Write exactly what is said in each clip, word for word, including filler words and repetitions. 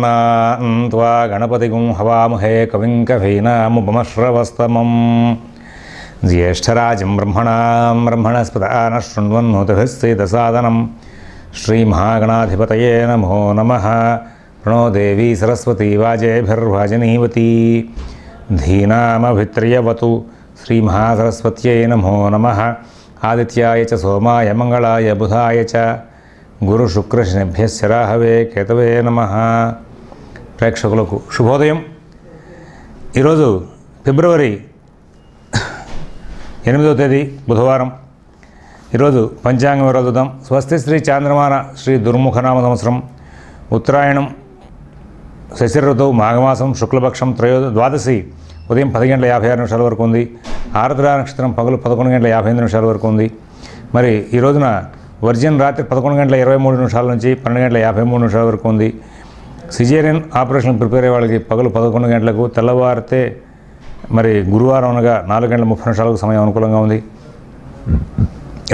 गणनान्त्वा गणपतिगुं हवामहे कविं कवीनामुपमश्रवस्तमं ज्येष्ठराजं ब्रह्मणां ब्रह्मणस्पदान् शृण्वन्नोतभिस्थितसादनं श्रीमहागणाधिपतये नमो नमः। प्रणो देवी सरस्वती वाजेभिर्वाजिनीवती धीनामभित्रयवतु श्रीमहासरस्वत्यै नमो नमः। आदित्याय च सोमाय मंगलाय बुधाय च గురు శుక్ర శనిభ్య శరాహవే కేతవే నమః। ప్రేక్షకులకు శుభోదయం। ఈరోజు ఫిబ్రవరి ఎనిమిదవ తేదీ బుధవారం। ఈరోజు పంచాంగం విరోధం స్వస్తి శ్రీ చాంద్రమాన శ్రీ దుర్ముఖనామ సంవత్సరం ఉత్తరాయణం శశిర ఋతువు మాఘమాసం శుక్లపక్షం త్రయోద ద్వాదశి ఉదయం పది గంటల యాభై ఆరు నిమిషాల వరకు ఉంది. ఆరుద్ర నక్షత్రం పగలు పదకొండు గంటల యాభై ఎనిమిది నిమిషాల వరకు ఉంది. మరి ఈ రోజున వర్జిన్ రాత్రి పదకొండు గంటల ఇరవై మూడు నిమిషాల నుంచి పన్నెండు గంటల యాభై మూడు నిమిషాల వరకు ఉంది. సిజేరియన్ ఆపరేషన్ ప్రిపేర్ అయ్యే వాళ్ళకి పగలు పదకొండు గంటలకు తెల్లవారితే మరి గురువారం అనగా నాలుగు గంటల ముప్పై నిమిషాలకు సమయం అనుకూలంగా ఉంది.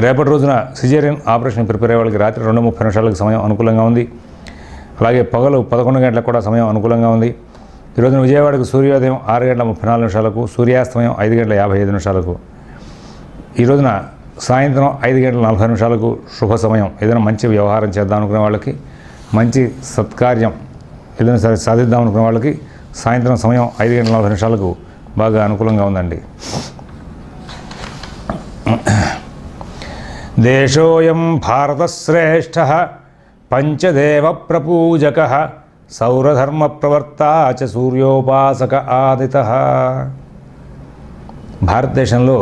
రేపటి రోజున సిజేరియన్ ఆపరేషన్ ప్రిపేర్ అయ్యే వాళ్ళకి రాత్రి రెండు ముప్పై నిమిషాలకు సమయం అనుకూలంగా ఉంది. అలాగే పగలు పదకొండు గంటలకు కూడా సమయం అనుకూలంగా ఉంది. ఈరోజున విజయవాడకు సూర్యోదయం ఆరు గంటల ముప్పై నాలుగు నిమిషాలకు, సూర్యాస్తమయం ఐదు గంటల యాభై ఐదు నిమిషాలకు. ఈ రోజున సాయంత్రం ఐదు గంటల నలభై నిమిషాలకు శుభ సమయం. ఏదైనా మంచి వ్యవహారం చేద్దాం అనుకునే వాళ్ళకి, మంచి సత్కార్యం ఏదైనా సరే సాధిద్దాం అనుకునే వాళ్ళకి సాయంత్రం సమయం ఐదు గంటల నలభై నిమిషాలకు బాగా అనుకూలంగా ఉందండి. దేశోయం భారతశ్రేష్ఠ పంచదేవ ప్రపూజక సౌరధర్మ ప్రవర్త చ సూర్యోపాసక ఆదితః. భారతదేశంలో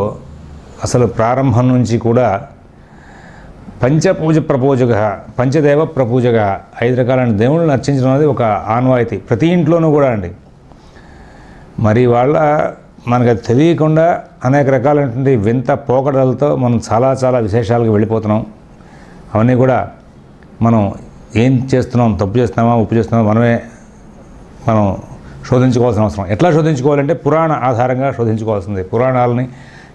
అసలు ప్రారంభం నుంచి కూడా పంచపూజ ప్రపూజక పంచదేవ ప్రపూజక ఐదు రకాలైన దేవుళ్ళని అర్చించడం అనేది ఒక ఆనవాయితీ ప్రతి ఇంట్లోనూ కూడా అండి. మరి వాళ్ళ మనకు అది తెలియకుండా అనేక రకాలైనటువంటి వింత పోకడలతో మనం చాలా చాలా విశేషాలకు వెళ్ళిపోతున్నాం. అవన్నీ కూడా మనం ఏం చేస్తున్నాం, తప్పు చేస్తున్నామా ఉప్పు చేస్తున్నామా మనమే మనం శోధించుకోవాల్సిన అవసరం. ఎట్లా శోధించుకోవాలంటే పురాణ ఆధారంగా శోధించుకోవాల్సింది. పురాణాలని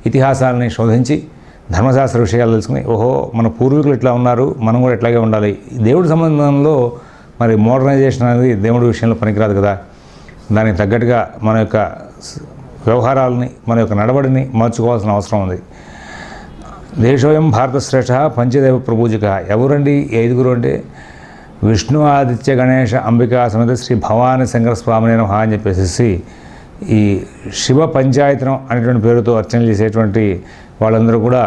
ఇతిహాసాలని శోధించి ధర్మశాస్త్ర విషయాలు తెలుసుకుని, ఓహో మన పూర్వీకులు ఇట్లా ఉన్నారు మనం కూడా ఇట్లాగే ఉండాలి. దేవుడి సంబంధంలో మరి మోడర్నైజేషన్ అనేది దేవుడి విషయంలో పనికిరాదు కదా. దానికి తగ్గట్టుగా మన యొక్క వ్యవహారాలని మన యొక్క నడవడిని మార్చుకోవాల్సిన అవసరం ఉంది. దేశోయం భారతశ్రేష్ఠ పంచదేవ ప్రపూజక ఎవరండి ఐదుగురు అంటే విష్ణు ఆదిత్య గణేష అంబికా సమేత శ్రీ భవానీ శంకర స్వామిని నమః అని చెప్పేసి ఈ శివ పంచాయతనం అనేటువంటి పేరుతో అర్చన చేసేటువంటి వాళ్ళందరూ కూడా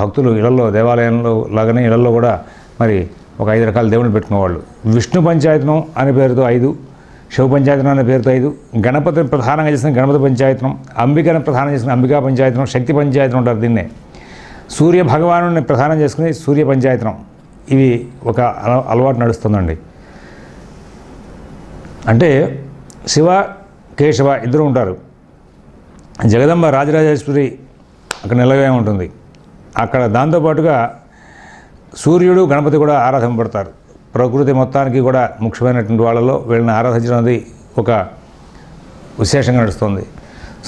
భక్తులు ఇళ్లలో దేవాలయంలో లాగానే ఇళ్లలో కూడా మరి ఒక ఐదు రకాల దేవుని పెట్టుకునేవాళ్ళు. విష్ణు పంచాయతనం అనే పేరుతో ఐదు, శివ పంచాయతనం అనే పేరుతో ఐదు, గణపతిని ప్రధానంగా చేసిన గణపతి పంచాయతనం, అంబికను ప్రధానం చేసిన అంబికా పంచాయతనం, శక్తి పంచాయతనం ఉంటారు దీన్నే, సూర్య భగవాను ప్రధానం చేసుకుని సూర్య పంచాయతనం. ఇవి ఒక అలవాటు నడుస్తుందండి. అంటే శివ కేశవ ఇద్దరు ఉంటారు. జగదంబ రాజరాజేశ్వరి అక్కడ నిలవే ఉంటుంది. అక్కడ దాంతోపాటుగా సూర్యుడు గణపతి కూడా ఆరాధింపబడతారు. ప్రకృతి మొత్తానికి కూడా ముఖ్యమైనటువంటి వాళ్ళలో వీళ్ళని ఆరాధించినది ఒక విశేషంగా నడుస్తుంది.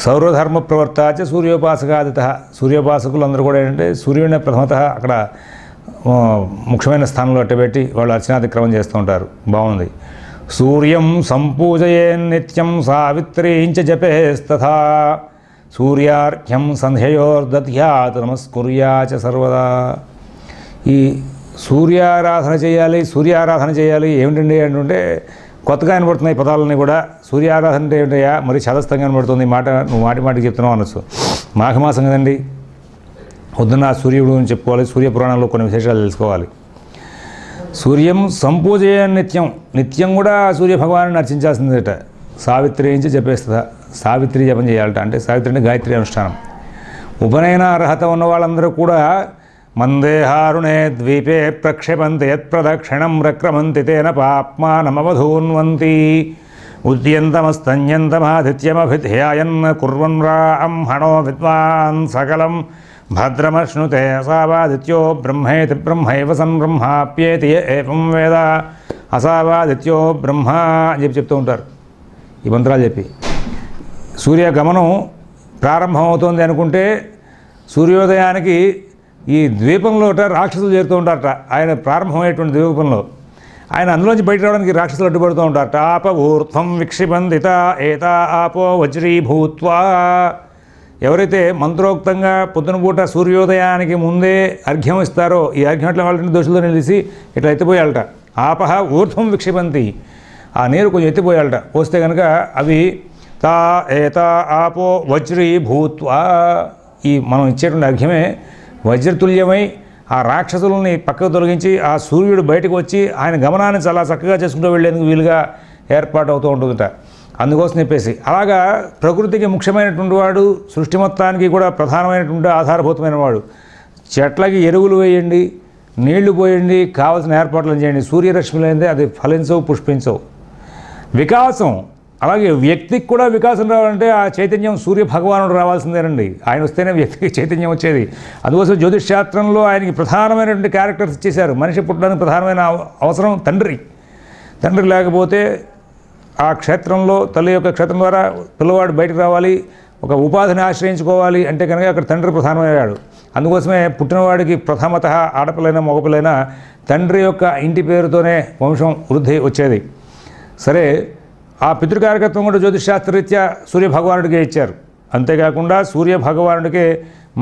సౌరధర్మ ప్రవర్తాచ సూర్యోపాసకాదిత సూర్యోపాసకులు అందరూ కూడా ఏంటంటే సూర్యుడిని ప్రథమతః అక్కడ ముఖ్యమైన స్థానంలో అట్టబెట్టి వాళ్ళు అర్చనాతిక్రమం చేస్తూ ఉంటారు. బాగుంది. సూర్యం సంపూజయేన్నిత్యం సావిత్రీం చ జపేస్తథా సూర్యార్ఘ్యం సంధ్యయోర్దధ్యాత్ నమస్కుర్యా చ సర్వదా. ఈ సూర్యారాధన చేయాలి సూర్యారాధన చేయాలి ఏమిటండి అంటుంటే కొత్తగా కనబడుతున్నాయి పదాలన్నీ కూడా. సూర్యారాధన అంటే ఏమిటయా మరి చదస్తంగా కనబడుతుంది మాట, నువ్వు మాటి మాటికి చెప్తున్నావు అనొచ్చు. మాఘమాసం కదండి, పొద్దున్న సూర్యుడు అని చెప్పుకోవాలి. సూర్యపురాణంలో కొన్ని విశేషాలు తెలుసుకోవాలి. సూర్యం సంపూజయ నిత్యం నిత్యం కూడా సూర్యభగవాను అర్చించాల్సిందట. సావిత్రి నుంచి జపేస్తుందా సావిత్రి జపం చేయాలట. అంటే సావిత్రి అంటే గాయత్రి అనుష్ఠానం. ఉపనయన అర్హత ఉన్న వాళ్ళందరూ కూడా మందేహారుణే ద్వీపే ప్రక్షేపంతి యత్ప్రదక్షిణం రక్రమంతి తేన పాప్మానమవధూన్వంతి ఉద్యంతమస్తన్యంతమాధిత్యమభిధ్యాయన్ కుర్వన్ రాం హణో విద్వాన్ సకలం భద్రమశ్నుతే అసావాదిత్యో బ్రహ్మేతి బ్రహ్మైవ సం బ్రహ్మాప్యేతి ఏవం వేద అసావాదిత్యో బ్రహ్మ అని చెప్పి చెప్తూ ఉంటారు. ఈ మంత్రాలు చెప్పి సూర్యగమనం ప్రారంభమవుతోంది అనుకుంటే సూర్యోదయానికి ఈ ద్వీపంలో రాక్షసులు చేరుతూ ఉంటారట. ఆయన ప్రారంభమయ్యేటువంటి ద్వీపంలో ఆయన అందులోంచి బయట రావడానికి రాక్షసులు అడ్డుపడుతూ ఉంటారు. టాప ఊర్ధ్వం విక్షిబంధిత ఏతా ఆపో వజ్రీభూత్వా. ఎవరైతే మంత్రోక్తంగా పొద్దునపూట సూర్యోదయానికి ముందే అర్ఘ్యం ఇస్తారో, ఈ అర్ఘ్యం ఎట్లా వాళ్ళని దోషులతో నిలిచి ఇట్లా ఎత్తిపోయాలట. ఆపహ ఊర్ధ్వం విక్షిబంతి, ఆ నీరు కొంచెం ఎత్తిపోయాలట. పోస్తే కనుక అవి తా ఏతా ఆపో వజ్రీభూత్వా, ఈ మనం ఇచ్చేటువంటి అర్ఘ్యమే వజ్రతుల్యమై ఆ రాక్షసులని పక్కకు తొలగించి ఆ సూర్యుడు బయటకు వచ్చి ఆయన గమనాన్ని చాలా చక్కగా చేసుకుంటూ వెళ్ళేందుకు వీలుగా ఏర్పాటు అవుతూ ఉంటుందట. అందుకోసం చెప్పేసి అలాగా ప్రకృతికి ముఖ్యమైనటువంటి వాడు, సృష్టి మొత్తానికి కూడా ప్రధానమైనటువంటి ఆధారభూతమైన వాడు. చెట్లకి ఎరువులు వేయండి, నీళ్లు పోయండి, కావాల్సిన ఏర్పాట్లను చేయండి. సూర్యరశ్మి లేనిదే అది ఫలించవు, పుష్పించవు. వికాసం అలాగే వ్యక్తికి కూడా వికాసం రావాలంటే ఆ చైతన్యం సూర్య భగవానుడు రావాల్సిందేనండి. ఆయన వస్తేనే వ్యక్తికి చైతన్యం వచ్చేది. అందుకోసం జ్యోతిష్శాస్త్రంలో ఆయనకి ప్రధానమైనటువంటి క్యారెక్టర్స్ ఇచ్చేశారు. మనిషి పుట్టడానికి ప్రధానమైన అవసరం తండ్రి. తండ్రి లేకపోతే ఆ క్షేత్రంలో, తల్లి యొక్క క్షేత్రం ద్వారా పిల్లవాడు బయటకు రావాలి, ఒక ఉపాధిని ఆశ్రయించుకోవాలి అంటే కనుక అక్కడ తండ్రి ప్రధానమయ్యాడు. అందుకోసమే పుట్టినవాడికి ప్రథమత ఆడపిల్లైనా మగపిల్లైనా తండ్రి యొక్క ఇంటి పేరుతోనే వంశం వృద్ధి వచ్చేది. సరే, ఆ పితృకారకత్వం కూడా జ్యోతిషాస్త్రరీత్యా సూర్యభగవానుడికే ఇచ్చారు. అంతేకాకుండా సూర్యభగవానుడికే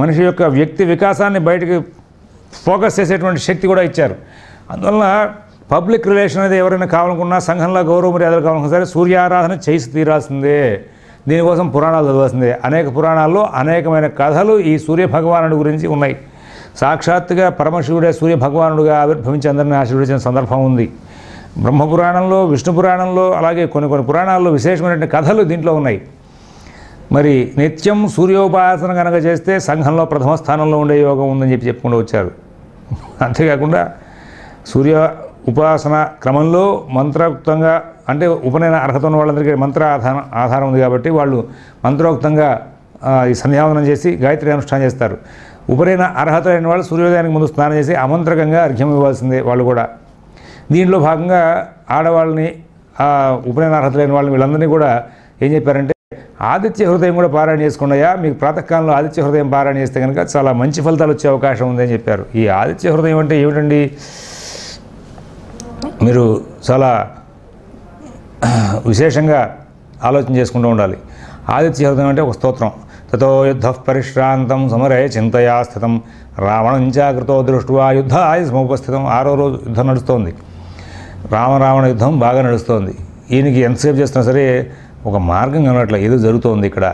మనిషి యొక్క వ్యక్తి వికాసాన్ని బయటకు ఫోకస్ చేసేటువంటి శక్తి కూడా ఇచ్చారు. అందువలన పబ్లిక్ రిలేషన్ అనేది ఎవరైనా కావాలనుకున్నా, సంఘంలో గౌరవ మర్యాదలు కావాలనుకున్నా సరే సూర్యారాధన చేసి తీరాల్సిందే. దీనికోసం పురాణాలు చదవాల్సిందే. అనేక పురాణాల్లో అనేకమైన కథలు ఈ సూర్యభగవానుడి గురించి ఉన్నాయి. సాక్షాత్తుగా పరమశివుడే సూర్యభగవానుడిగా ఆవిర్భవించి అందరినీ ఆశీర్వదించిన సందర్భం ఉంది. బ్రహ్మపురాణంలో, విష్ణు పురాణంలో, అలాగే కొన్ని కొన్ని పురాణాల్లో విశేషమైనటువంటి కథలు దీంట్లో ఉన్నాయి. మరి నిత్యం సూర్యోపాసన కనుక చేస్తే సంఘంలో ప్రథమ స్థానంలో ఉండే యోగం ఉందని చెప్పి చెప్పుకుంటూ వచ్చారు. అంతేకాకుండా సూర్య ఉపాసన క్రమంలో మంత్రోక్తంగా, అంటే ఉపనయన అర్హత ఉన్న వాళ్ళందరికీ మంత్ర ఆధారం ఆధారం ఉంది కాబట్టి వాళ్ళు మంత్రోక్తంగా ఈ సంధ్యావందనం చేసి గాయత్రి అనుష్ఠానం చేస్తారు. ఉపనయన అర్హత లేని వాళ్ళు సూర్యోదయానికి ముందు స్నానం చేసి అమంత్రకంగా అర్ఘ్యం ఇవ్వాల్సిందే వాళ్ళు కూడా. దీంట్లో భాగంగా ఆడవాళ్ళని, ఉపనయన అర్హత లేని వాళ్ళని, వీళ్ళందరినీ కూడా ఏం చెప్పారంటే ఆదిత్య హృదయం కూడా పారాయణ చేసుకున్నాయా, మీకు ప్రాతకాలంలో ఆదిత్య హృదయం పారాయణ చేస్తే కనుక చాలా మంచి ఫలితాలు వచ్చే అవకాశం ఉందని చెప్పారు. ఈ ఆదిత్య హృదయం అంటే ఏమిటండి? మీరు చాలా విశేషంగా ఆలోచన చేసుకుంటూ ఉండాలి. ఆదిత్య హృదయం అంటే ఒక స్తోత్రం. తతో యుద్ధ పరిశ్రాంతం సమరే చింతయా స్థితం రావణం జాగ్రతో దృష్ట్యా యుద్ధ ఆయుధముపస్థితం. ఆరో రోజు యుద్ధం నడుస్తోంది, రామరావణ యుద్ధం బాగా నడుస్తోంది. ఈయనకి ఎంతసేపు చేస్తున్నా సరే ఒక మార్గం కనట్లా, ఏదో జరుగుతోంది ఇక్కడ,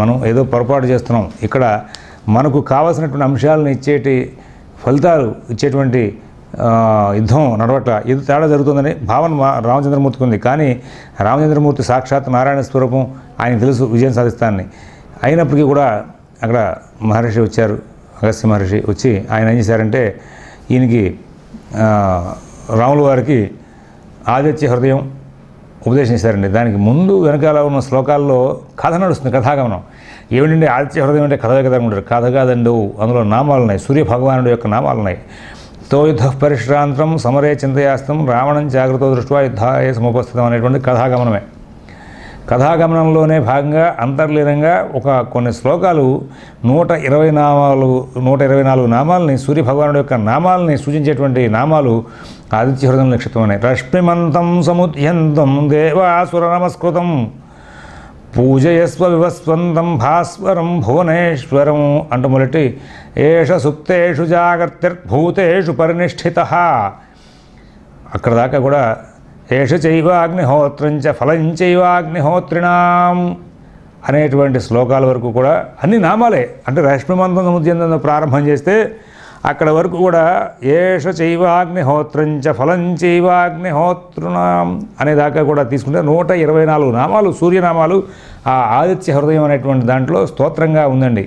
మనం ఏదో పొరపాటు చేస్తున్నాం, ఇక్కడ మనకు కావాల్సినటువంటి అంశాలను ఇచ్చేటి ఫలితాలు ఇచ్చేటువంటి యుద్ధం నడవట్ల, ఏదో తేడా జరుగుతుందని భావన రామచంద్రమూర్తికి ఉంది. కానీ రామచంద్రమూర్తి సాక్షాత్ నారాయణ స్వరూపం, ఆయన తెలుసు విజయం సాధిస్తానని. అయినప్పటికీ కూడా అక్కడ మహర్షి వచ్చారు, అగస్త్య మహర్షి వచ్చి ఆయన ఏం చేశారంటే ఈయనకి, రాముల వారికి ఆదిత్య హృదయం ఉపదేశం చేశారండి. దానికి ముందు వెనకాల ఉన్న శ్లోకాల్లో కథ నడుస్తుంది, కథాగమనం. ఏమిటంటే ఆదిత్య హృదయం అంటే కథ కదా అనుకుంటారు. కథ కాదండి, అందులో నామాలు ఉన్నాయి, సూర్యభగవానుడి యొక్క నామాలు ఉన్నాయి. తో యుద్ధ పరిశ్రాంతం సమరే చింతయాస్తం రావణం జాగ్రత్త దృష్ట్యా యుద్ధాయ సముపస్థితం అనేటువంటి కథాగమనమే. కథాగమనంలోనే భాగంగా అంతర్లీనంగా ఒక కొన్ని శ్లోకాలు నూట ఇరవై నామాలు నూట ఇరవై నాలుగు నామాలని, సూర్యభగవానుడి యొక్క నామాలని సూచించేటువంటి నామాలు ఆదిత్య హృదయం నిక్షిప్తమైనవి. రశ్మిమంతం సముద్యంతం దేవాసుర నమస్కృతం పూజయస్వ వివస్వంతం భాస్వరం భువనేశ్వరం అంటూ మొదటి ఏష సుప్తేషు జాగర్తిర్భూతేషు పరినిష్ఠిత అక్కడ దాకా కూడా ఏష చైవాగ్నిహోత్రంచ ఫలం చైవాగ్నిహోత్రిణాం అనేటువంటి శ్లోకాల వరకు కూడా అన్ని నామాలే. అంటే రశ్మిమంతం సముద్యంతో ప్రారంభం చేస్తే అక్కడ వరకు కూడా ఏష చైవాగ్నిహోత్రంచ ఫలం చైవాగ్నిహోత్రిణాం అనేదాకా కూడా తీసుకుంటే నూట ఇరవై నాలుగు నామాలు, సూర్యనామాలు ఆ ఆదిత్య హృదయం అనేటువంటి దాంట్లో స్తోత్రంగా ఉందండి.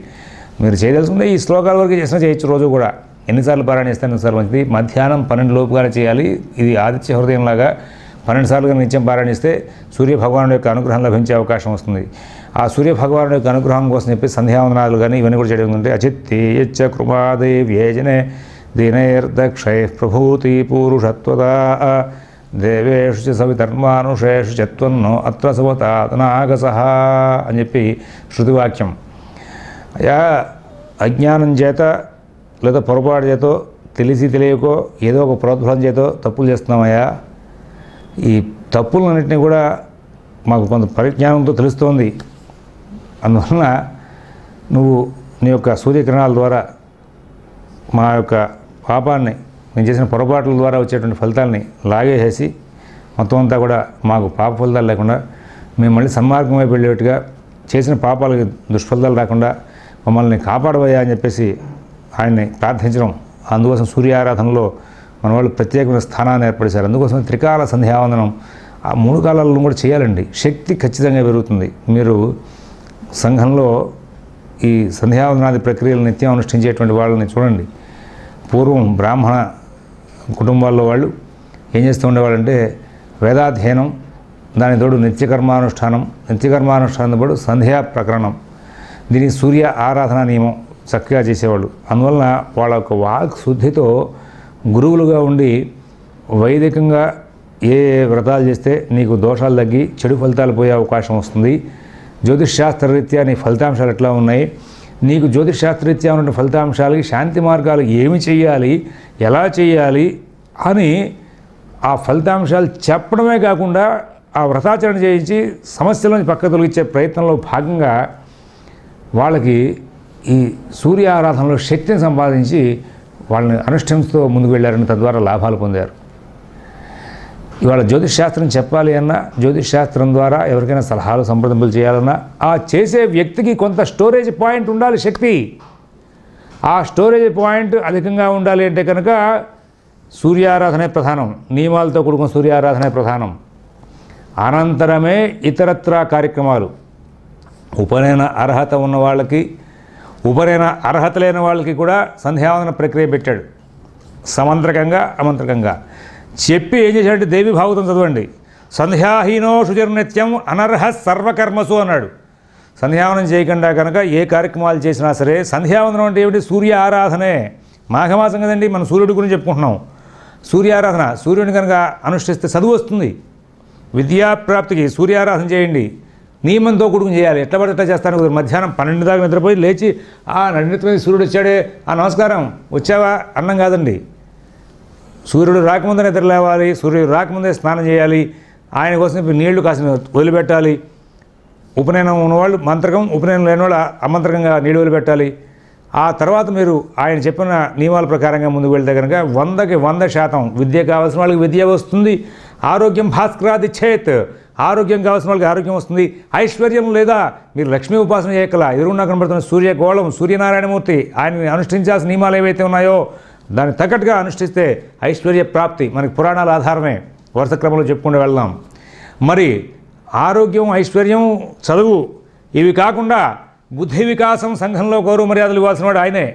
మీరు చేయదలుచుకుంటే ఈ శ్లోకాల వరకు చేసినా చేయొచ్చు. రోజు కూడా ఎన్నిసార్లు పారాయణ చేస్తే ఎన్నిసార్లు మంచిది. మధ్యాహ్నం పన్నెండు లోపుగానే చేయాలి. ఇది ఆదిత్య హృదయంలాగా పన్నెండు సార్లుగా నిత్యం పారాయణిస్తే సూర్యభగవానుడి యొక్క అనుగ్రహం లభించే అవకాశం వస్తుంది. ఆ సూర్యభగవానుడి యొక్క అనుగ్రహం కోసం చెప్పి సంధ్యావందనాలు కానీ ఇవన్నీ కూడా చేయడం ఏంటంటే అచిత్తే యచ్చ కృమాదే వ్యజనే దీనైర్దక్షై ప్రభూతి పూరుషత్వద దేవేషు చ సవితర్మానుషేషు చత్వన్నో అత్ర సవతాతనాగసః అని చెప్పి శృతివాక్యం. అయా అజ్ఞానం చేత లేదా పొరపాటు చేతో, తెలిసి తెలియకో, ఏదో ఒక ప్రోద్బలం చేతో తప్పులు చేస్తున్నామయ్యా, ఈ తప్పులన్నిటిని కూడా మాకు కొంత పరిజ్ఞానంతో తెలుస్తోంది. అందువలన నువ్వు నీ యొక్క సూర్యకిరణాల ద్వారా మా యొక్క పాపాన్ని, మేము చేసిన పొరపాట్ల ద్వారా వచ్చేటువంటి ఫలితాలని లాగేసేసి మొత్తం అంతా కూడా మాకు పాప ఫలితాలు లేకుండా, మేము మళ్ళీ సన్మార్గం వైపు వెళ్ళేట్టుగా, చేసిన పాపాలకి దుష్ఫలితాలు రాకుండా మమ్మల్ని కాపాడబోయా అని చెప్పేసి ఆయన్ని ప్రార్థించడం. అందుకోసం సూర్య ఆరాధనలో మన వాళ్ళు ప్రత్యేకమైన స్థానాన్ని ఏర్పడేశారు. అందుకోసం త్రికాల సంధ్యావందనం ఆ మూడు కాలాలను కూడా చేయాలండి. శక్తి ఖచ్చితంగా పెరుగుతుంది. మీరు సంఘంలో ఈ సంధ్యావందనాది ప్రక్రియలు నిత్యం అనుష్ఠించేటువంటి వాళ్ళని చూడండి. పూర్వం బ్రాహ్మణ కుటుంబాల్లో వాళ్ళు ఏం చేస్తూ ఉండేవాళ్ళంటే వేదాధ్యయనం, దాని తోడు నిత్యకర్మానుష్ఠానం, నిత్యకర్మానుష్ఠానంతో పాటు సంధ్యా ప్రకరణం, దీని సూర్య ఆరాధన నియమం చక్కగా చేసేవాళ్ళు. అందువలన వాళ్ళ యొక్క వాక్ శుద్ధితో గురువులుగా ఉండి వైదికంగా ఏ వ్రతాలు చేస్తే నీకు దోషాలు తగ్గి చెడు ఫలితాలు పోయే అవకాశం వస్తుంది, జ్యోతిష్శాస్త్ర రీత్యా నీ ఫలితాంశాలు ఎట్లా ఉన్నాయి, నీకు జ్యోతిష్శాస్త్ర రీత్యా ఉన్న ఫలితాంశాలకి శాంతి మార్గాలు ఏమి చేయాలి, ఎలా చేయాలి అని ఆ ఫలితాంశాలు చెప్పడమే కాకుండా ఆ వ్రతాచరణ చేయించి సమస్యలను పక్క తొలగించే ప్రయత్నంలో భాగంగా వాళ్ళకి ఈ సూర్య ఆరాధనలో శక్తిని సంపాదించి వాళ్ళని అనుష్ఠానంతో ముందుకు వెళ్ళారని తద్వారా లాభాలు పొందారు. ఇవాళ జ్యోతిష్శాస్త్రం చెప్పాలి అన్నా, జ్యోతిష్శాస్త్రం ద్వారా ఎవరికైనా సలహాలు సంప్రదింపులు చేయాలన్నా ఆ చేసే వ్యక్తికి కొంత స్టోరేజ్ పాయింట్ ఉండాలి. శక్తి ఆ స్టోరేజ్ పాయింట్ అధికంగా ఉండాలి అంటే కనుక సూర్యారాధనే ప్రధానం, నియమాలతో కూడుకున్న సూర్యారాధనే ప్రధానం. అనంతరమే ఇతరత్రా కార్యక్రమాలు. ఉపనయన అర్హత ఉన్న వాళ్ళకి, ఉపనయన అర్హత లేని వాళ్ళకి కూడా సంధ్యావందన ప్రక్రియ పెట్టాడు. సమంత్రకంగా అమంత్రకంగా చెప్పి ఏం చేశాడంటే దేవి భాగవతం చదవండి, సంధ్యాహీనో శుచిర్నిత్యం అనర్హ సర్వకర్మసు అన్నాడు. సంధ్యావనం చేయకుండా కనుక ఏ కార్యక్రమాలు చేసినా సరే, సంధ్యావందనం అంటే ఏమిటి? సూర్య ఆరాధనే. మాఘమాసం కదండి, మనం సూర్యుడి గురించి చెప్పుకుంటున్నాం. సూర్యారాధన, సూర్యుడిని కనుక అనుష్ఠిస్తే చదువు వస్తుంది, విద్యాప్రాప్తికి సూర్యారాధన చేయండి. నియమంతో కూడుకుని చేయాలి. ఎట్లా పడితే చేస్తాను కుదరదు. మధ్యాహ్నం పన్నెండు దాకా నిద్రపోయి లేచి ఆ నడినెత్తిమీద సూర్యుడు వచ్చాడే, ఆ నమస్కారం వచ్చావా అన్నం కాదండి. సూర్యుడు రాకముందే నిద్ర లేవాలి, సూర్యుడు రాకముందే స్నానం చేయాలి, ఆయన కోసం నీళ్లు కాసిన వదిలిపెట్టాలి. ఉపనయనం ఉన్నవాళ్ళు మంత్రకం, ఉపనయనం లేనివాళ్ళు అమంత్రకంగా నీళ్ళు వదిలిపెట్టాలి. ఆ తర్వాత మీరు ఆయన చెప్పిన నియమాల ప్రకారంగా ముందుకు వెళ్తే కనుక వందకి వంద శాతం విద్య కావాల్సిన వాళ్ళకి విద్య వస్తుంది, ఆరోగ్యం భాస్కరాది చేత్, ఆరోగ్యం కావాల్సిన వాళ్ళకి ఆరోగ్యం వస్తుంది. ఐశ్వర్యం లేదా మీరు లక్ష్మీ ఉపాసన చేయకలా, ఎదురున్నా కనబడుతున్న సూర్యగోళం, సూర్యనారాయణమూర్తి, ఆయన అనుష్ఠించాల్సిన నియమాలు ఏవైతే ఉన్నాయో దాన్ని తగ్గట్టుగా అనుష్ఠిస్తే ఐశ్వర్య ప్రాప్తి మనకి పురాణాల ఆధారమే, వరుస క్రమంలో చెప్పుకుంటూ వెళ్దాం. మరి ఆరోగ్యం, ఐశ్వర్యం, చదువు ఇవి కాకుండా బుద్ధి వికాసం, సంఘంలో గౌరవ మర్యాదలు ఇవ్వాల్సిన వాడు ఆయనే.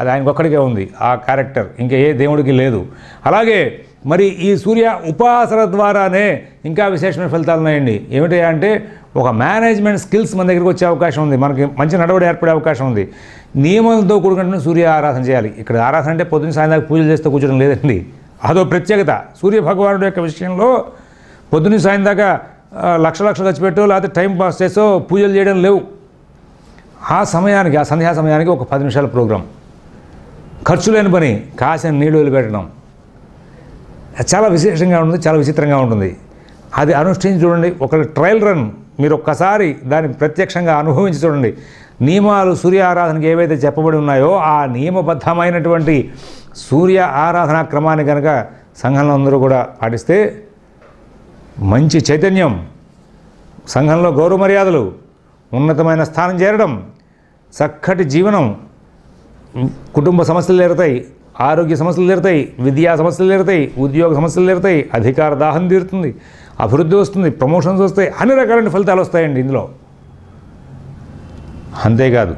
అది ఆయనకొక్కడికే ఉంది ఆ క్యారెక్టర్, ఇంకా ఏ దేవుడికి లేదు. అలాగే మరి ఈ సూర్య ఉపాసన ద్వారానే ఇంకా విశేషమైన ఫలితాలు ఉన్నాయండి. ఏమిటి అంటే ఒక మేనేజ్మెంట్ స్కిల్స్ మన దగ్గరికి వచ్చే అవకాశం ఉంది, మనకి మంచి నడవడి ఏర్పడే అవకాశం ఉంది. నియమాలతో కూడుకుంటున్న సూర్య ఆరాధన చేయాలి. ఇక్కడ ఆరాధన అంటే పొద్దున్న సాయంత్రం పూజలు చేస్తూ కూర్చోడం లేదండి, అదో ప్రత్యేకత. సూర్య భగవానుడు యొక్క విషయంలో పొద్దున్న సాయంత్రం లక్ష లక్షలు ఖర్చు పెట్టో లేకపోతే టైం పాస్ చేసో పూజలు చేయడం లేవు. ఆ సమయానికి, ఆ సంధ్యా సమయానికి ఒక పది నిమిషాల ప్రోగ్రాం, ఖర్చు లేని పని, కాసిన నీళ్ళు వదిలిపెట్టడం చాలా విశేషంగా ఉంటుంది, చాలా విచిత్రంగా ఉంటుంది. అది అనుష్ఠించి చూడండి, ఒక ట్రయల్ రన్, మీరు ఒక్కసారి దాన్ని ప్రత్యక్షంగా అనుభవించి చూడండి. నియమాలు సూర్య ఆరాధనకి ఏవైతే చెప్పబడి ఉన్నాయో ఆ నియమబద్ధమైనటువంటి సూర్య ఆరాధనా క్రమాన్ని కనుక సంఘంలో అందరూ కూడా పాటిస్తే మంచి చైతన్యం, సంఘంలో గౌరవ మర్యాదలు, ఉన్నతమైన స్థానం చేరడం, చక్కటి జీవనం, కుటుంబ సమస్యలు తీరుతాయి, ఆరోగ్య సమస్యలు తీరుతాయి, విద్యా సమస్యలు తీరుతాయి, ఉద్యోగ సమస్యలు తీరుతాయి, అధికార దాహం తీరుతుంది, అభివృద్ధి వస్తుంది, ప్రమోషన్స్ వస్తాయి, అన్ని రకాలైన ఫలితాలు వస్తాయండి ఇందులో. అంతేకాదు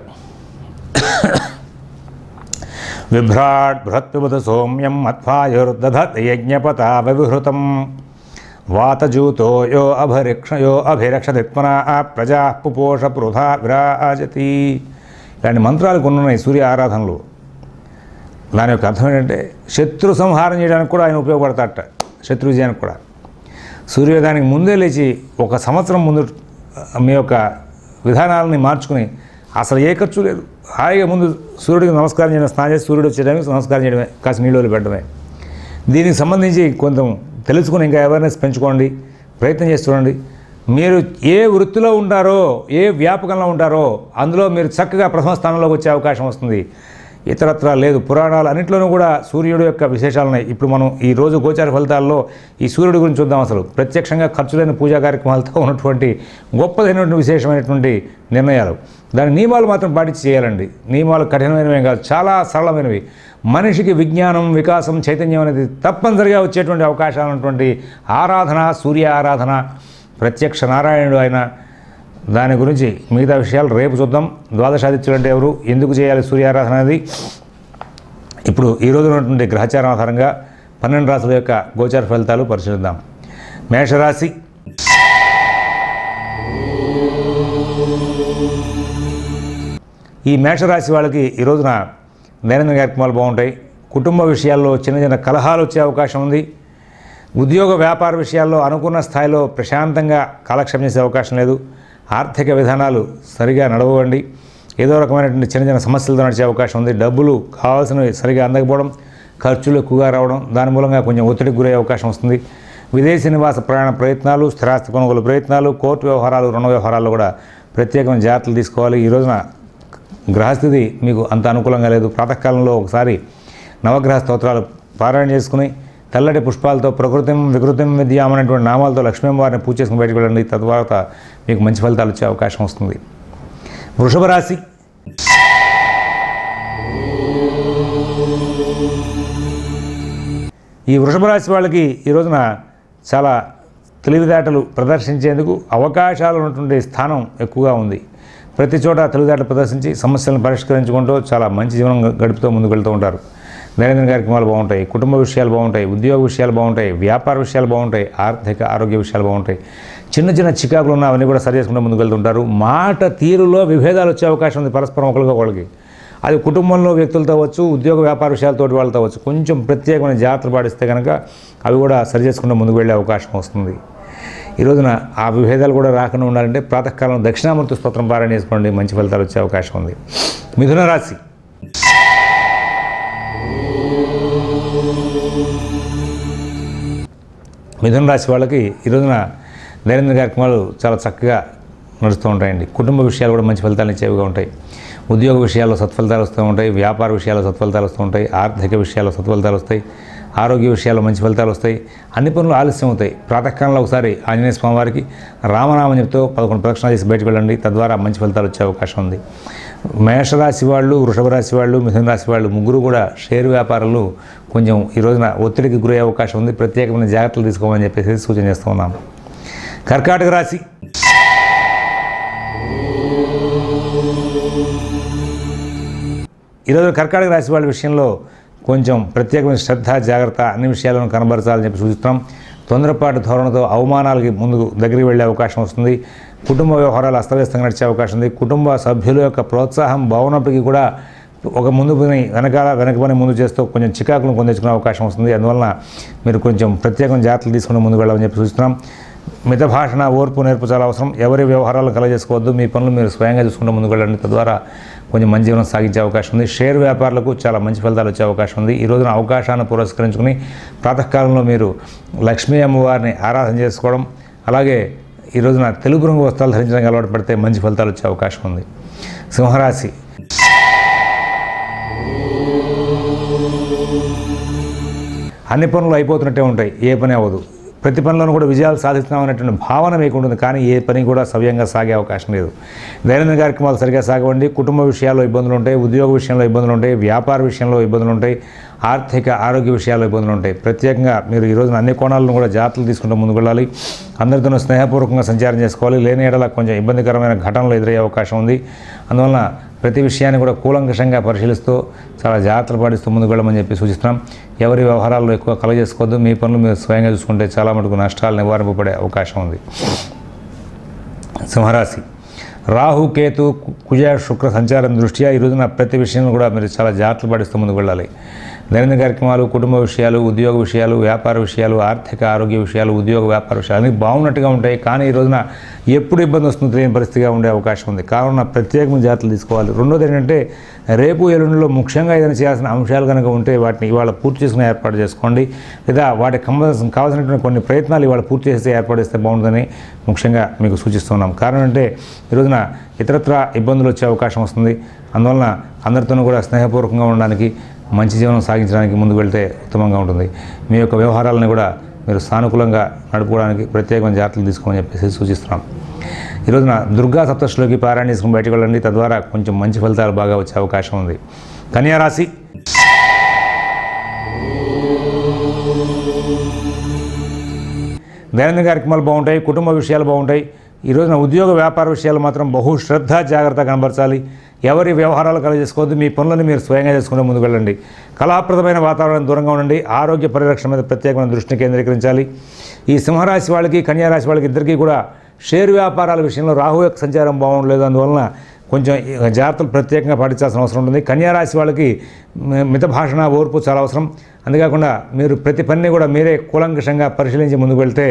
విభ్రాట్ బృహత్పిబుధ సోమ్యం మధ్వాయుర్దధత్ యజ్ఞపత వివృతం వాతజూతో యో అభిరక్షయో అభిరక్షదిత్మనా ప్రజా పుపోష పురుధా విరాజతి. ఇలాంటి మంత్రాలు కొన్ని ఉన్నాయి సూర్య ఆరాధనలో. దాని యొక్క అర్థం ఏంటంటే శత్రు సంహారం చేయడానికి కూడా ఆయన ఉపయోగపడతాట, శత్రు విజయానికి కూడా. సూర్యోదయానికి ముందే లేచి ఒక సంవత్సరం ముందు మీ యొక్క విధానాలని మార్చుకుని అసలు ఏ ఖర్చు లేదు, హాయిగా ముందు సూర్యుడికి నమస్కారం చేయడం, స్నానం చేసి సూర్యుడు వచ్చేయడానికి నమస్కారం చేయడమే, కాస్త నీళ్ళు పెట్టడమే. దీనికి సంబంధించి కొంత తెలుసుకుని ఇంకా అవేర్నెస్ పెంచుకోండి, ప్రయత్నం చేస్తుండండి. మీరు ఏ వృత్తిలో ఉంటారో, ఏ వ్యాపకంలో ఉంటారో అందులో మీరు చక్కగా ప్రథమ స్థానంలోకి వచ్చే అవకాశం వస్తుంది. ఇతరత్రా లేదు, పురాణాలు అన్నింటిలోనూ కూడా సూర్యుడు యొక్క విశేషాలు ఉన్నాయి. ఇప్పుడు మనం ఈ రోజు గోచార ఫలితాల్లో ఈ సూర్యుడి గురించి చూద్దాం. అసలు ప్రత్యక్షంగా ఖర్చులైన పూజా కార్యక్రమాలతో ఉన్నటువంటి గొప్పదైనటువంటి విశేషమైనటువంటి నిర్ణయాలు, దాని నియమాలు మాత్రం పాటించి చేయాలండి. నియమాలు కఠినమైనవే కాదు, చాలా సరళమైనవి. మనిషికి విజ్ఞానం, వికాసం, చైతన్యం అనేది తప్పనిసరిగా వచ్చేటువంటి అవకాశాలు ఉన్నటువంటి ఆరాధన సూర్య ఆరాధన, ప్రత్యక్ష నారాయణుడు ఆయన. దాని గురించి మిగతా విషయాలు రేపు చూద్దాం. ద్వాదశాదిత్యులు అంటే ఎవరు, ఎందుకు చేయాలి సూర్యారాధన అనేది ఇప్పుడు ఈరోజు ఉన్నటువంటి గ్రహచారం ఆధారంగా పన్నెండు రాశుల యొక్క గోచార ఫలితాలు పరిశీలిద్దాం. మేషరాశి. ఈ మేషరాశి వాళ్ళకి ఈ రోజున దైనందిన కార్యక్రమాలు బాగుంటాయి. కుటుంబ విషయాల్లో చిన్న చిన్న కలహాలు వచ్చే అవకాశం ఉంది. ఉద్యోగ వ్యాపార విషయాల్లో అనుకున్న స్థాయిలో ప్రశాంతంగా కాలక్షేపం చేసే అవకాశం లేదు. ఆర్థిక విధానాలు సరిగా నడవండి, ఏదో రకమైనటువంటి చిన్న చిన్న సమస్యలతో నడిచే అవకాశం ఉంది. డబ్బులు కావాల్సినవి సరిగా అందకపోవడం, ఖర్చులు ఎక్కువగా రావడం, దాని మూలంగా కొంచెం ఒత్తిడికి గురయ్యే అవకాశం వస్తుంది. విదేశీ నివాస ప్రయాణ ప్రయత్నాలు, స్థిరాస్తి కొనుగోలు ప్రయత్నాలు, కోర్టు వ్యవహారాలు, రుణ వ్యవహారాల్లో కూడా ప్రత్యేకమైన జాగ్రత్తలు తీసుకోవాలి. ఈ రోజున గ్రహస్థితి మీకు అంత అనుకూలంగా లేదు. ప్రాతకాలంలో ఒకసారి నవగ్రహ స్తోత్రాలు పారాయణ చేసుకుని తెల్లటి పుష్పాలతో ప్రకృతిం వికృతిం విద్యాం అనేటువంటి నామాలతో లక్ష్మీవారిని పూజ చేసుకుని బయటకు వెళ్ళండి. తద్వారా మీకు మంచి ఫలితాలు వచ్చే అవకాశం వస్తుంది. వృషభ రాశి. ఈ వృషభ రాశి వాళ్ళకి ఈ రోజున చాలా తెలివితేటలు ప్రదర్శించేందుకు అవకాశాలు ఉన్నటువంటి స్థానం ఎక్కువగా ఉంది. ప్రతి చోట తెలివితేటలు ప్రదర్శించి సమస్యలను పరిష్కరించుకుంటూ చాలా మంచి జీవనం గడుపుతూ ముందుకు వెళ్తూ ఉంటారు. దైనందిన కార్యక్రమాలు బాగుంటాయి, కుటుంబ విషయాలు బాగుంటాయి, ఉద్యోగ విషయాలు బాగుంటాయి, వ్యాపార విషయాలు బాగుంటాయి, ఆర్థిక ఆరోగ్య విషయాలు బాగుంటాయి. చిన్న చిన్న చికాకులు ఉన్న అవన్నీ కూడా సరి చేసుకుంటూ ముందుకు వెళ్తుంటారు. మాట తీరులో విభేదాలు వచ్చే అవకాశం ఉంది పరస్పరం ఒకరికి ఒకరికి. అది కుటుంబంలో వ్యక్తులతో అవ్వచ్చు, ఉద్యోగ వ్యాపార విషయాలతోటి వాళ్ళతో అవ్వచ్చు. కొంచెం ప్రత్యేకమైన జాగ్రత్తలు పాటిస్తే కనుక అవి కూడా సరి చేసుకుంటూ ముందుకు వెళ్ళే అవకాశం వస్తుంది. ఈ రోజున ఆ విభేదాలు కూడా రాకుండా ఉండాలంటే ప్రాతకాలం దక్షిణామూర్తి స్తోత్రం పారాయణ చేసుకోండి, మంచి ఫలితాలు వచ్చే అవకాశం ఉంది. మిథున రాశి. మిథున రాశి వాళ్ళకి ఈ రోజున దైనందిన కార్యక్రమాలు చాలా చక్కగా నడుస్తూ ఉంటాయండి. కుటుంబ విషయాలు కూడా మంచి ఫలితాలు ఇచ్చేవిగా ఉంటాయి. ఉద్యోగ విషయాల్లో సత్ఫలితాలు వస్తూ ఉంటాయి, వ్యాపార విషయాల్లో సత్ఫలితాలు వస్తూ ఉంటాయి, ఆర్థిక విషయాల్లో సత్ఫలితాలు వస్తాయి, ఆరోగ్య విషయాల్లో మంచి ఫలితాలు వస్తాయి. అన్ని పనులు ఆలస్యం అవుతాయి. ప్రాతకాలంలో ఒకసారి ఆంజనేయ స్వామి వారికి రామనామం చెప్తూ పదకొండు ప్రదక్షిణాలు చేసి బయటకు వెళ్ళండి. తద్వారా మంచి ఫలితాలు వచ్చే అవకాశం ఉంది. మేషరాశి వాళ్ళు, వృషభ రాశి వాళ్ళు, మిథున రాశి వాళ్ళు ముగ్గురు కూడా షేర్ వ్యాపారులు కొంచెం ఈ రోజున ఒత్తిడికి గురయ్యే అవకాశం ఉంది. ప్రత్యేకమైన జాగ్రత్తలు తీసుకోమని చెప్పేసి సూచన చేస్తూ ఉన్నాం. కర్కాటక రాశి. ఈరోజు కర్కాటక రాశి వాళ్ళ విషయంలో కొంచెం ప్రత్యేకమైన శ్రద్ధ, జాగ్రత్త అన్ని విషయాలను కనబరచాలని చెప్పి సూచిస్తాం. తొందరపాటు ధోరణితో అవమానాలకి ముందుకు దగ్గరికి వెళ్ళే అవకాశం వస్తుంది. కుటుంబ వ్యవహారాలు అస్తవ్యస్తంగా నడిచే అవకాశం ఉంది. కుటుంబ సభ్యుల యొక్క ప్రోత్సాహం బాగున్నప్పటికీ కూడా ఒక ముందు పని వెనకాల, వెనక పని ముందు చేస్తూ కొంచెం చికాకులను పొందించుకునే అవకాశం వస్తుంది. అందువలన మీరు కొంచెం ప్రత్యేకమైన జాగ్రత్తలు తీసుకుని ముందుకు వెళ్ళమని చెప్పి సూచిస్తున్నాం. మిత భాషణ, ఓర్పు నేర్పు చాలా అవసరం. ఎవరి వ్యవహారాలు కలగజేసుకోవద్దు, మీ పనులు మీరు స్వయంగా చూసుకుంటూ ముందుకు వెళ్ళండి. తద్వారా కొంచెం మంచి జీవనం సాగించే అవకాశం ఉంది. షేర్ వ్యాపారులకు చాలా మంచి ఫలితాలు వచ్చే అవకాశం ఉంది. ఈ రోజున అవకాశాన్ని పురస్కరించుకుని ప్రాతకాలంలో మీరు లక్ష్మీ అమ్మవారిని ఆరాధన చేసుకోవడం, అలాగే ఈ రోజున తెలుపు రంగు వస్త్రాలు ధరించడానికి అలవాటు పడితే మంచి ఫలితాలు వచ్చే అవకాశం ఉంది. సింహరాశి. అన్ని పనులు అయిపోతున్నట్టే ఉంటాయి, ఏ పని అవ్వదు. ప్రతి పనిలోనూ కూడా విజయాలు సాధిస్తున్నాం అనేటువంటి భావన మీకు ఉంటుంది. కానీ ఏ పని కూడా సవ్యంగా సాగే అవకాశం లేదు. దైనందిన కార్యక్రమాలు సరిగా సాగవండి. కుటుంబ విషయాల్లో ఇబ్బందులు ఉంటాయి, ఉద్యోగ విషయంలో ఇబ్బందులు ఉంటాయి, వ్యాపార విషయంలో ఇబ్బందులు ఉంటాయి, ఆర్థిక ఆరోగ్య విషయాల్లో ఇబ్బందులు ఉంటాయి. ప్రత్యేకంగా మీరు ఈ రోజున అన్ని కోణాలను కూడా జాగ్రత్తలు తీసుకుంటూ ముందుకు వెళ్ళాలి. అందరితోనూ స్నేహపూర్వకంగా సంచారం చేసుకోవాలి. లేని ఎడల కొంచెం ఇబ్బందికరమైన ఘటనలు ఎదురయ్యే అవకాశం ఉంది. అందువలన ప్రతి విషయాన్ని కూడా కూలంకషంగా పరిశీలిస్తూ చాలా జాగ్రత్తలు పాటిస్తూ ముందుకు వెళ్ళమని చెప్పి సూచిస్తున్నాం. ఎవరి వ్యవహారాల్లో ఎక్కువ కలగజేసుకోవద్దు, మీ పనులు మీరు స్వయంగా చూసుకుంటే చాలా మటుకు నష్టాలు నివారింపబడే అవకాశం ఉంది. సింహరాశి. రాహు కేతు కుజ శుక్ర సంచారం దృష్ట్యా ఈ రోజున ప్రతి విషయంలో కూడా మీరు చాలా జాగ్రత్తలు పాటిస్తూ ముందుకు వెళ్ళాలి. దైనందిన కార్యక్రమాలు, కుటుంబ విషయాలు, ఉద్యోగ విషయాలు, వ్యాపార విషయాలు, ఆర్థిక ఆరోగ్య విషయాలు, ఉద్యోగ వ్యాపార విషయాలు అన్నీ బాగున్నట్టుగా ఉంటాయి. కానీ ఈ రోజున ఎప్పుడు ఇబ్బంది వస్తుందో తెలియని పరిస్థితిగా ఉండే అవకాశం ఉంది. కావున ప్రత్యేకమైన జాగ్రత్తలు తీసుకోవాలి. రెండోది ఏంటంటే రేపు ఎల్లుండిలో ముఖ్యంగా ఏదైనా చేయాల్సిన అంశాలు కనుక ఉంటే వాటిని ఇవాళ పూర్తి చేసుకునే ఏర్పాటు చేసుకోండి. లేదా వాటికి కావాల్సినటువంటి కొన్ని ప్రయత్నాలు ఇవాళ పూర్తి చేస్తే ఏర్పాటు చేస్తే బాగుంటుందని ముఖ్యంగా మీకు సూచిస్తున్నాం. కారణం అంటే ఈరోజున ఇతరత్ర ఇబ్బందులు వచ్చే అవకాశం వస్తుంది. అందువలన అందరితోనూ కూడా స్నేహపూర్వకంగా ఉండడానికి, మంచి జీవనం సాగించడానికి ముందుకు వెళ్తే ఉత్తమంగా ఉంటుంది. మీ యొక్క వ్యవహారాలను కూడా మీరు సానుకూలంగా నడుపుకోవడానికి ప్రత్యేకమైన జాగ్రత్తలు తీసుకోమని చెప్పేసి సూచిస్తున్నాం. ఈరోజున దుర్గా సప్తశ్లోకి పారాయణ తీసుకుని బయటకు వెళ్ళండి. తద్వారా కొంచెం మంచి ఫలితాలు బాగా వచ్చే అవకాశం ఉంది. కన్యా రాశి. దైనందిన కార్యక్రమాలు బాగుంటాయి, కుటుంబ విషయాలు బాగుంటాయి. ఈ రోజున ఉద్యోగ వ్యాపార విషయాలు మాత్రం బహు శ్రద్ధ జాగ్రత్త కనబరచాలి. ఎవరి వ్యవహారాలు కలుగ చేసుకోవద్దు. మీ పనులను మీరు స్వయంగా చేసుకుంటూ ముందుకు వెళ్ళండి. కళాప్రదమైన వాతావరణం దూరంగా ఉండండి. ఆరోగ్య పరిరక్షణ మీద ప్రత్యేకమైన దృష్టిని కేంద్రీకరించాలి. ఈ సింహరాశి వాళ్ళకి, కన్యా రాశి వాళ్ళకి ఇద్దరికీ కూడా షేర్ వ్యాపారాల విషయంలో రాహు యొక్క సంచారం బాగుండలేదు. అందువలన కొంచెం జాగ్రత్తలు ప్రత్యేకంగా పాటించాల్సిన అవసరం ఉంటుంది. కన్యా రాశి వాళ్ళకి మిత భాషణ, ఓర్పు చాలా అవసరం. అంతేకాకుండా మీరు ప్రతి పనిని కూడా మీరే కూలంకషంగా పరిశీలించి ముందుకు వెళ్తే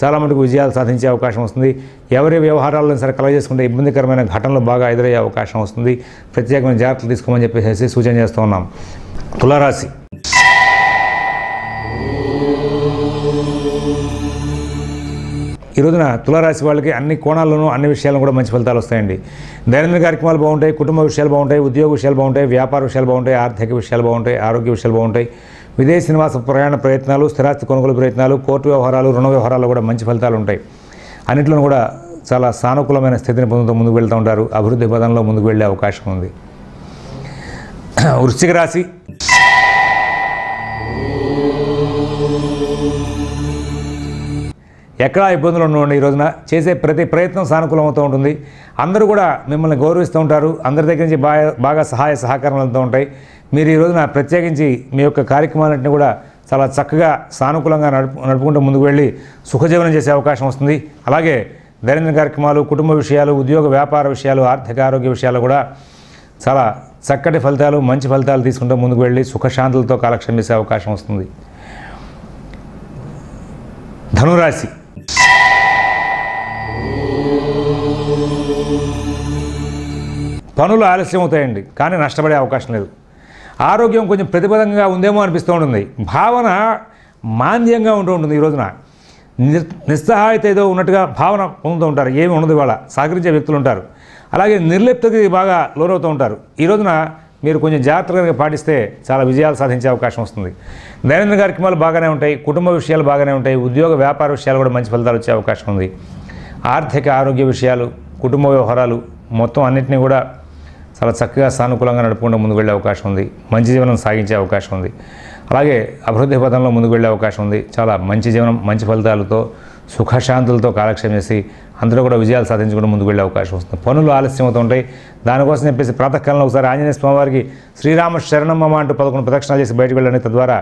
చాలా మటుకు విజయాలు సాధించే అవకాశం వస్తుంది. ఎవరి వ్యవహారాలను సరే కలవ చేసుకుంటే ఇబ్బందికరమైన ఘటనలు బాగా ఎదురయ్యే అవకాశం వస్తుంది. ప్రత్యేకమైన జాగ్రత్తలు తీసుకోమని చెప్పేసి సూచన చేస్తూ ఉన్నాం. తులారాశి. ఈ రోజున తులారాశి వాళ్ళకి అన్ని కోణాల్లోనూ అన్ని విషయాలను కూడా మంచి ఫలితాలు వస్తాయండి. దైనందిన కార్యక్రమాలు బాగుంటాయి, కుటుంబ విషయాలు బాగుంటాయి, ఉద్యోగ విషయాలు బాగుంటాయి, వ్యాపార విషయాలు బాగుంటాయి, ఆర్థిక విషయాలు బాగుంటాయి, ఆరోగ్య విషయాలు బాగుంటాయి. విదేశీ నివాస ప్రయాణ ప్రయత్నాలు, స్థిరాస్తి కొనుగోలు ప్రయత్నాలు, కోర్టు వ్యవహారాలు, రుణ వ్యవహారాలు కూడా మంచి ఫలితాలు ఉంటాయి. అన్నింటిలోనూ కూడా చాలా సానుకూలమైన స్థితిని పొందుతూ ముందుకు వెళ్తూ ఉంటారు. అభివృద్ధి పదంలో ముందుకు వెళ్ళే అవకాశం ఉంది. వృశ్చిక రాశి. ఎక్కడా ఇబ్బందులు ఉండండి. ఈ రోజున చేసే ప్రతి ప్రయత్నం సానుకూలమవుతూ ఉంటుంది. అందరూ కూడా మిమ్మల్ని గౌరవిస్తూ ఉంటారు. అందరి దగ్గర నుంచి బాగా బాగా సహాయ సహకారాలు అందుతూ ఉంటాయి. మీరు ఈ రోజున ప్రత్యేకించి మీ యొక్క కార్యక్రమాలన్నింటినీ కూడా చాలా చక్కగా సానుకూలంగా నడుపు నడుపుకుంటూ ముందుకు వెళ్ళి సుఖజీవనం చేసే అవకాశం వస్తుంది. అలాగే దైనందిన కార్యక్రమాలు, కుటుంబ విషయాలు, ఉద్యోగ వ్యాపార విషయాలు, ఆర్థిక ఆరోగ్య విషయాలు కూడా చాలా చక్కటి ఫలితాలు, మంచి ఫలితాలు తీసుకుంటూ ముందుకు వెళ్ళి సుఖశాంతులతో కాలక్షేపం చేసే అవకాశం వస్తుంది. ధనురాశి. పనులు ఆలస్యం అవుతాయండి, కానీ నష్టపడే అవకాశం లేదు. ఆరోగ్యం కొంచెం ప్రతిబంధకంగా ఉందేమో అనిపిస్తూ ఉంటుంది. భావన మాంద్యంగా ఉంటూ ఉంటుంది. ఈ రోజున నిస్సహాయత ఏదో ఉన్నట్టుగా భావన పొందుతూ ఉంటారు. ఏమి ఉండదు. వాళ్ళ సహకరించే వ్యక్తులు ఉంటారు. అలాగే నిర్లిప్తకి బాగా లోనవుతూ ఉంటారు. ఈ రోజున మీరు కొంచెం జాగ్రత్తగా పాటిస్తే చాలా విజయాలు సాధించే అవకాశం వస్తుంది. దైనందిన కార్యక్రమాలు బాగానే ఉంటాయి, కుటుంబ విషయాలు బాగానే ఉంటాయి, ఉద్యోగ వ్యాపార విషయాలు కూడా మంచి ఫలితాలు వచ్చే అవకాశం ఉంది. ఆర్థిక ఆరోగ్య విషయాలు, కుటుంబ వ్యవహారాలు మొత్తం అన్నింటినీ కూడా చాలా చక్కగా సానుకూలంగా నడుపుకుంటూ ముందుకు వెళ్ళే అవకాశం ఉంది. మంచి జీవనం సాగించే అవకాశం ఉంది. అలాగే అభివృద్ధి పథంలో ముందుకు వెళ్ళే అవకాశం ఉంది. చాలా మంచి జీవనం, మంచి ఫలితాలతో సుఖశాంతులతో కాలక్షేపం చేసి అందరూ కూడా విజయాలు సాధించుకుంటూ ముందుకు వెళ్ళే అవకాశం వస్తుంది. పనులు ఆలస్యం అవుతూ ఉంటాయి. దానికోసం చెప్పేసి ప్రాతకాలంలో ఒకసారి ఆంజనేయ స్వామి వారికి శ్రీరామ శరణమ్మ అంటూ పదకొండు ప్రదక్షిణాలు చేసి బయటకు వెళ్ళండి. తద్వారా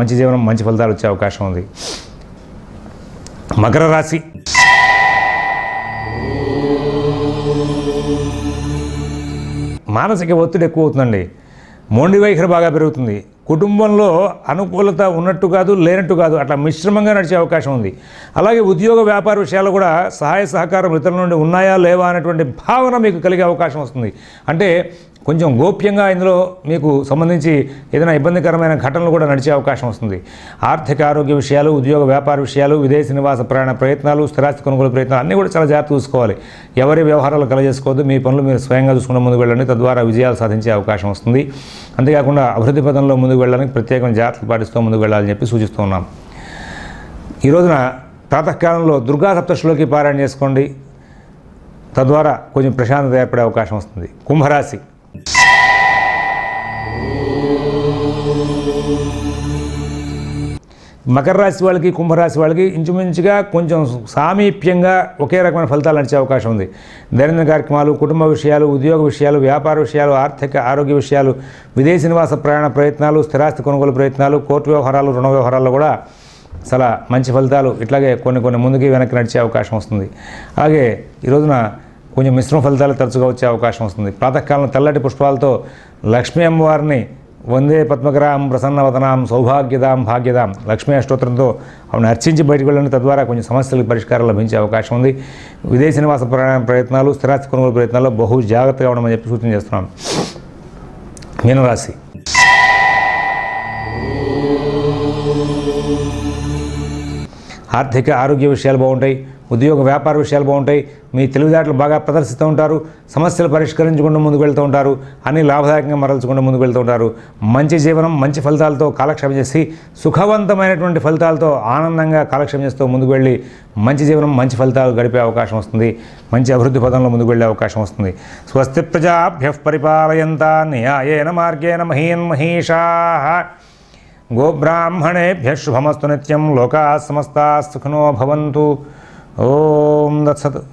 మంచి జీవనం, మంచి ఫలితాలు వచ్చే అవకాశం ఉంది. మకర రాశి. మానసిక ఒత్తిడి ఎక్కువ అవుతుందండి. మొండి వైఖరి బాగా పెరుగుతుంది. కుటుంబంలో అనుకూలత ఉన్నట్టు కాదు, లేనట్టు కాదు, అట్లా మిశ్రమంగా నడిచే అవకాశం ఉంది. అలాగే ఉద్యోగ వ్యాపార విషయాలు కూడా సహాయ సహకారం ఇతరుల నుండి ఉన్నాయా లేవా అనేటువంటి భావన మీకు కలిగే అవకాశం వస్తుంది. అంటే కొంచెం గోప్యంగా ఇందులో మీకు సంబంధించి ఏదైనా ఇబ్బందికరమైన ఘటనలు కూడా నడిచే అవకాశం వస్తుంది. ఆర్థిక ఆరోగ్య విషయాలు, ఉద్యోగ వ్యాపార విషయాలు, విదేశీ నివాస ప్రయాణ ప్రయత్నాలు, స్థిరాస్తి కొనుగోలు ప్రయత్నాలు అన్నీ కూడా చాలా జాగ్రత్త చూసుకోవాలి. ఎవరి వ్యవహారాలు కలగజేసుకోవద్దు. మీ పనులు మీరు స్వయంగా చూసుకుంటూ ముందుకు వెళ్ళండి. తద్వారా విజయాలు సాధించే అవకాశం వస్తుంది. అంతేకాకుండా అభివృద్ధి పథంలో ముందుకు వెళ్ళడానికి ప్రత్యేకమైన జాగ్రత్తలు పాటిస్తూ ముందుకు వెళ్ళాలని చెప్పి సూచిస్తూ ఉన్నాం. ఈ రోజున ప్రాతకాలంలో దుర్గా సప్తశ్లోకి పారాయణ చేసుకోండి. తద్వారా కొంచెం ప్రశాంతత ఏర్పడే అవకాశం వస్తుంది. కుంభరాశి. మకర రాశి వాళ్ళకి, కుంభరాశి వాళ్ళకి ఇంచుమించుగా కొంచెం సామీప్యంగా ఒకే రకమైన ఫలితాలు నడిచే అవకాశం ఉంది. దైనందిన కార్యక్రమాలు, కుటుంబ విషయాలు, ఉద్యోగ విషయాలు, వ్యాపార విషయాలు, ఆర్థిక ఆరోగ్య విషయాలు, విదేశీ నివాస ప్రయాణ ప్రయత్నాలు, స్థిరాస్తి కొనుగోలు ప్రయత్నాలు, కోర్టు వ్యవహారాలు, రుణ వ్యవహారాల్లో కూడా చాలా మంచి ఫలితాలు ఇట్లాగే కొన్ని కొన్ని ముందుకి వెనక్కి నడిచే అవకాశం వస్తుంది. అలాగే ఈ రోజున కొంచెం మిశ్రమ ఫలితాలు తరచుగా వచ్చే అవకాశం వస్తుంది. ప్రాతకాలం తెల్లటి పుష్పాలతో లక్ష్మీ అమ్మవారిని వందే పద్మకరాం ప్రసన్నవదనాం సౌభాగ్యదాం భాగ్యదాం లక్ష్మీ అష్టోత్తరంతో ఆమెను అర్చించి బయటకు వెళ్ళండి. తద్వారా కొంచెం సమస్యలకు పరిష్కారం లభించే అవకాశం ఉంది. విదేశీ నివాస ప్రయత్నాలు, స్థిరాస్తి కొనుగోలు ప్రయత్నాల్లో బహు జాగ్రత్తగా ఉండమని చెప్పి సూచన చేస్తున్నాను. మీనరాశి. ఆర్థిక ఆరోగ్య విషయాలు బాగుంటాయి. ఉద్యోగ వ్యాపార విషయాలు బాగుంటాయి. మీ తెలివితేటలు బాగా ప్రదర్శిస్తూ ఉంటారు. సమస్యలు పరిష్కరించకుండా ముందుకు వెళ్తూ ఉంటారు. అన్ని లాభదాయకంగా మరల్చకుండా ముందుకు వెళ్తూ ఉంటారు. మంచి జీవనం, మంచి ఫలితాలతో కాలక్షేపం చేసి సుఖవంతమైనటువంటి ఫలితాలతో ఆనందంగా కాలక్షేపం చేస్తూ ముందుకు వెళ్ళి మంచి జీవనం, మంచి ఫలితాలు గడిపే అవకాశం వస్తుంది. మంచి అభివృద్ధి పదంలో ముందుకు వెళ్ళే అవకాశం వస్తుంది. స్వస్తి ప్రజాభ్యః పరిపాలయంతా న్యాయేన మార్గేణ మహీన్మహీషాః. గోబ్రాహ్మణేభ్యః శుభమస్తు నిత్యం. లోకాః సమస్తాః సుఖినో భవంతు. ఓం దత్సత్.